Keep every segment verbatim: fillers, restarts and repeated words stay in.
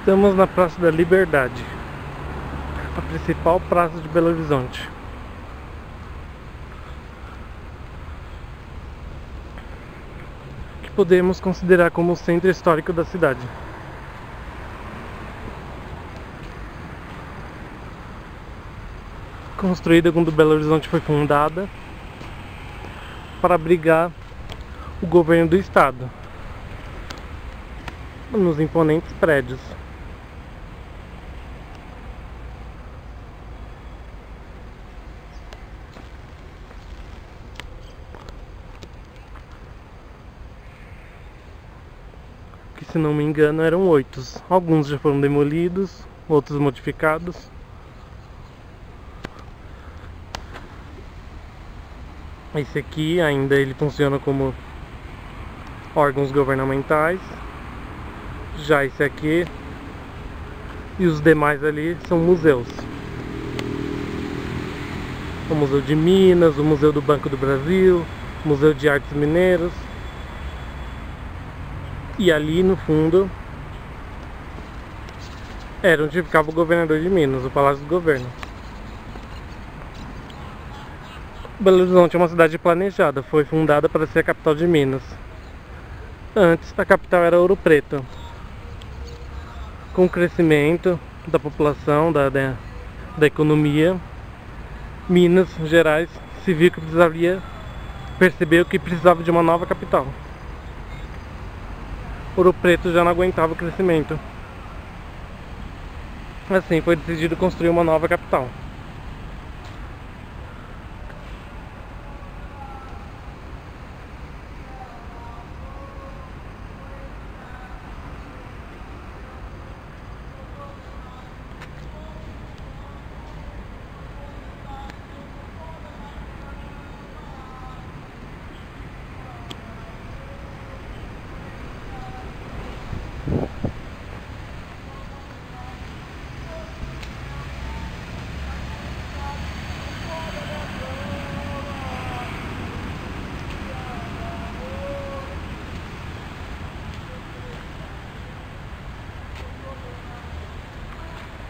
Estamos na Praça da Liberdade, a principal praça de Belo Horizonte. Que podemos considerar como o centro histórico da cidade. Construída quando Belo Horizonte foi fundada para abrigar o governo do estado, nos imponentes prédios. Que, se não me engano, eram oito. Alguns já foram demolidos, outros modificados. Esse aqui ainda ele funciona como órgãos governamentais. Já esse aqui e os demais ali são museus. O Museu de Minas, o Museu do Banco do Brasil, o Museu de Artes Mineiras. E ali no fundo era onde ficava o governador de Minas, o Palácio do Governo. Belo Horizonte é uma cidade planejada, foi fundada para ser a capital de Minas. Antes a capital era Ouro Preto. Com o crescimento da população, da, da, da economia, Minas Gerais se viu que precisaria, percebeu que precisava de uma nova capital. Ouro Preto já não aguentava o crescimento. Assim foi decidido construir uma nova capital.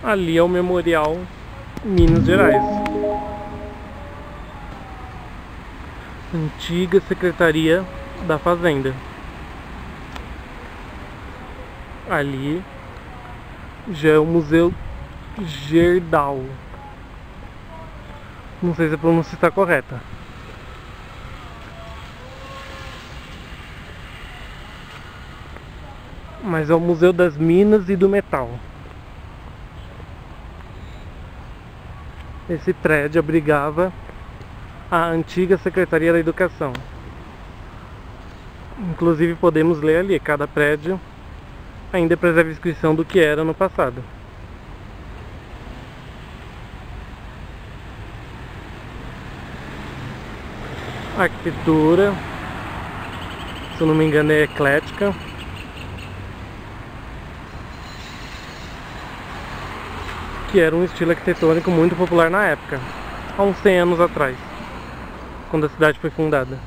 Ali é o Memorial Minas Gerais, antiga Secretaria da Fazenda. Ali já é o Museu Gerdau. Não sei se a pronúncia está correta. Mas é o Museu das Minas e do Metal. Esse prédio abrigava a antiga Secretaria da Educação. Inclusive podemos ler ali, cada prédio ainda preserva a inscrição do que era no passado. A arquitetura, se eu não me engano, é eclética. Que era um estilo arquitetônico muito popular na época, há uns cem anos atrás, quando a cidade foi fundada.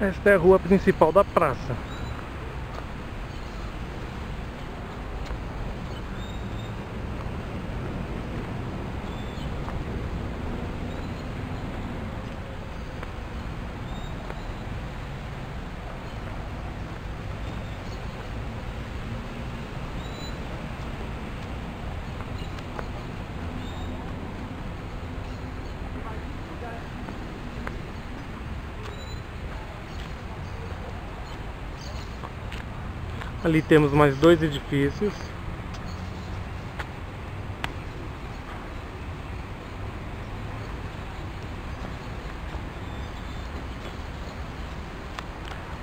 Esta é a rua principal da praça. Ali temos mais dois edifícios.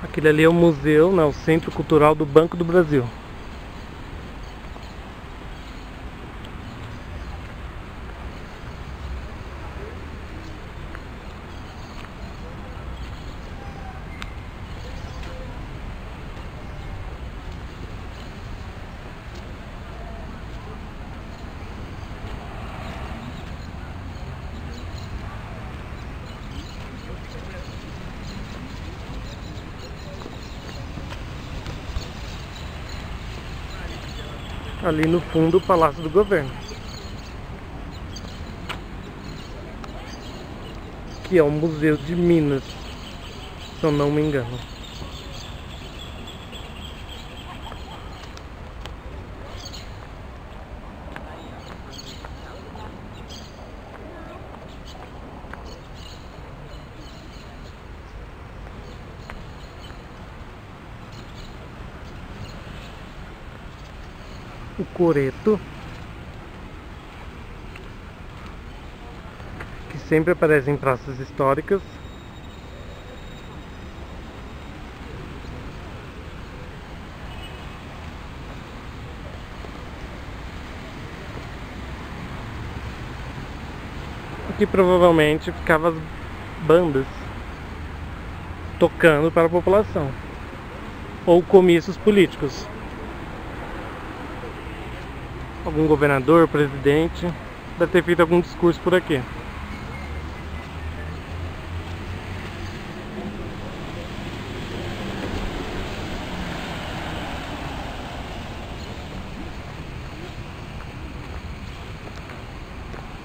Aquele ali é o museu, né, o Centro Cultural do Banco do Brasil. Ali no fundo, o Palácio do Governo, que é o Museu de Minas, se eu não me engano. O coreto, que sempre aparece em praças históricas. Aqui provavelmente ficavam as bandas tocando para a população, ou comícios políticos. Algum governador, presidente, deve ter feito algum discurso por aqui.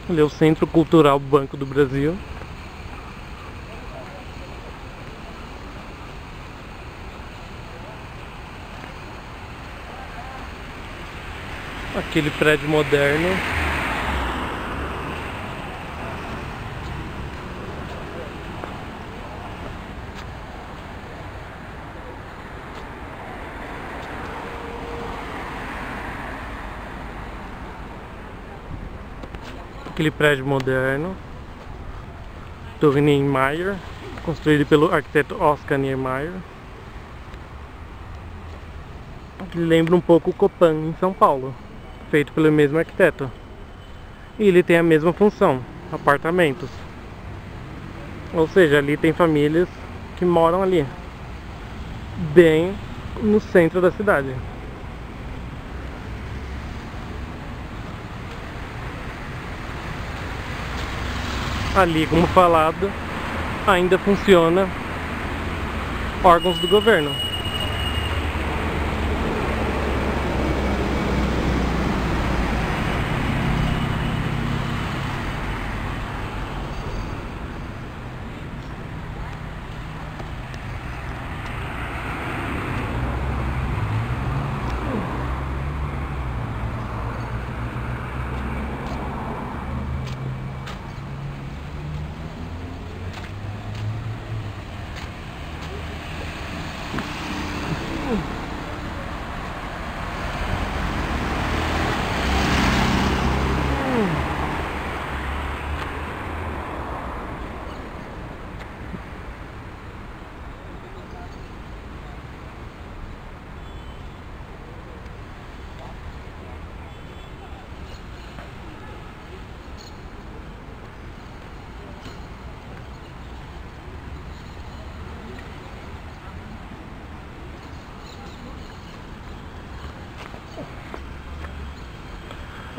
Ali é o Centro Cultural Banco do Brasil. Aquele prédio moderno. Aquele prédio moderno do Niemeyer, construído pelo arquiteto Oscar Niemeyer. Ele lembra um pouco o Copan em São Paulo, feito pelo mesmo arquiteto, e ele tem a mesma função, apartamentos, ou seja, ali tem famílias que moram ali, bem no centro da cidade. Ali, como falado, ainda funciona órgãos do governo.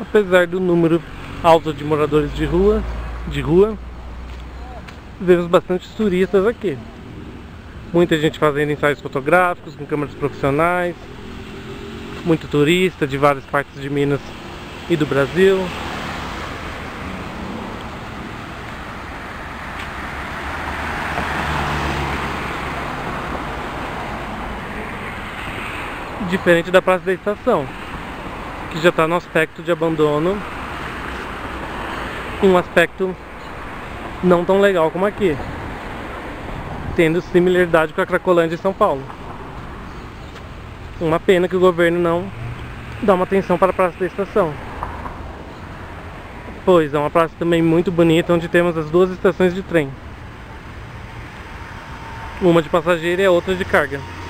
Apesar do número alto de moradores de rua, de rua, vemos bastante turistas aqui. Muita gente fazendo ensaios fotográficos com câmeras profissionais. Muito turista de várias partes de Minas e do Brasil. Diferente da Praça da Estação, que já está no aspecto de abandono, um aspecto não tão legal como aqui, tendo similaridade com a Cracolândia de São Paulo. Uma pena que o governo não dá uma atenção para a Praça da Estação. Pois, é uma praça também muito bonita, onde temos as duas estações de trem. Uma de passageiro e a outra de carga.